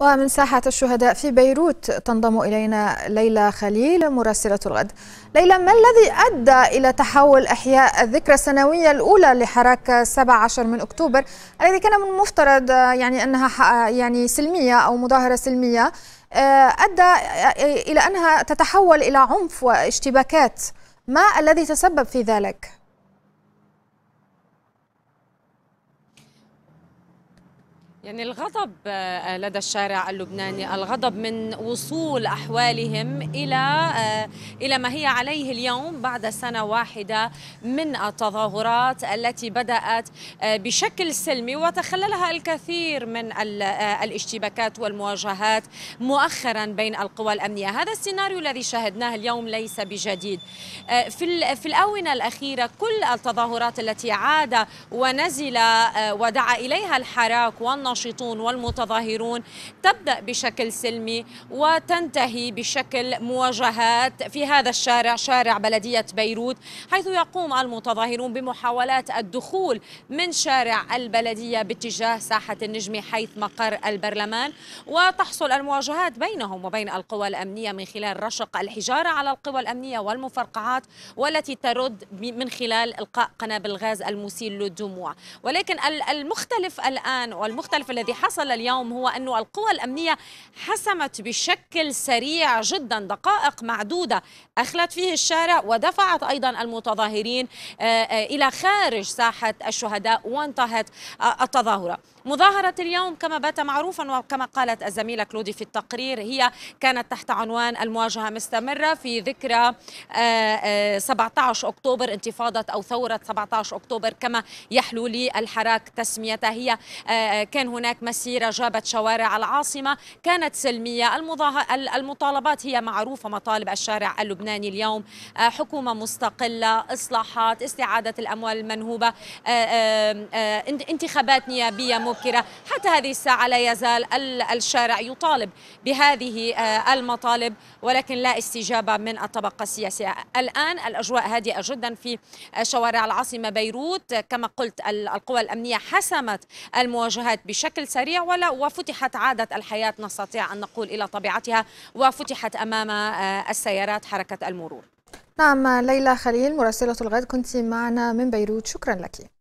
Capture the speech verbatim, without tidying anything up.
ومن ساحة الشهداء في بيروت تنضم إلينا ليلى خليل مراسلة الغد. ليلى، ما الذي أدى إلى تحول إحياء الذكرى السنوية الأولى لحراك سبعة عشر من أكتوبر الذي كان من المفترض يعني أنها يعني سلمية أو مظاهرة سلمية، أدى إلى أنها تتحول إلى عنف واشتباكات؟ ما الذي تسبب في ذلك؟ يعني الغضب لدى الشارع اللبناني، الغضب من وصول أحوالهم إلى إلى ما هي عليه اليوم بعد سنة واحدة من التظاهرات التي بدأت بشكل سلمي وتخللها الكثير من الاشتباكات والمواجهات مؤخرا بين القوى الأمنية. هذا السيناريو الذي شاهدناه اليوم ليس بجديد. في في الآونة الأخيرة كل التظاهرات التي عاد ونزل ودعا إليها الحراك والنشاط الناشطون والمتظاهرون تبدأ بشكل سلمي وتنتهي بشكل مواجهات في هذا الشارع، شارع بلدية بيروت، حيث يقوم المتظاهرون بمحاولات الدخول من شارع البلدية باتجاه ساحة النجم حيث مقر البرلمان، وتحصل المواجهات بينهم وبين القوى الأمنية من خلال رشق الحجارة على القوى الأمنية والمفرقعات، والتي ترد من خلال إلقاء قنابل غاز المسيل للدموع. ولكن المختلف الآن والمختلف الذي حصل اليوم هو أن القوى الأمنية حسمت بشكل سريع جدا، دقائق معدودة أخلت فيه الشارع ودفعت أيضا المتظاهرين إلى خارج ساحة الشهداء وانتهت التظاهرة. مظاهرة اليوم كما بات معروفا وكما قالت الزميلة كلودي في التقرير هي كانت تحت عنوان المواجهة مستمرة في ذكرى سبعة عشر أكتوبر، انتفاضة أو ثورة سبعة عشر أكتوبر كما يحلو لي الحراك تسميتها. هي كان هناك مسيرة جابت شوارع العاصمة، كانت سلمية. المطالبات هي معروفة، مطالب الشارع اللبناني اليوم: حكومة مستقلة، إصلاحات، استعادة الأموال المنهوبة، انتخابات نيابية مبكرة. حتى هذه الساعة لا يزال الشارع يطالب بهذه المطالب، ولكن لا استجابة من الطبقة السياسية. الآن الأجواء هادئة جدا في شوارع العاصمة بيروت. كما قلت، القوى الأمنية حسمت المواجهات بشكل سريع ولا وفتحت عادة الحياة، نستطيع أن نقول، إلى طبيعتها، وفتحت أمام السيارات حركة المرور. نعم، ليلى خليل مراسلة الغد كنت معنا من بيروت، شكرا لك.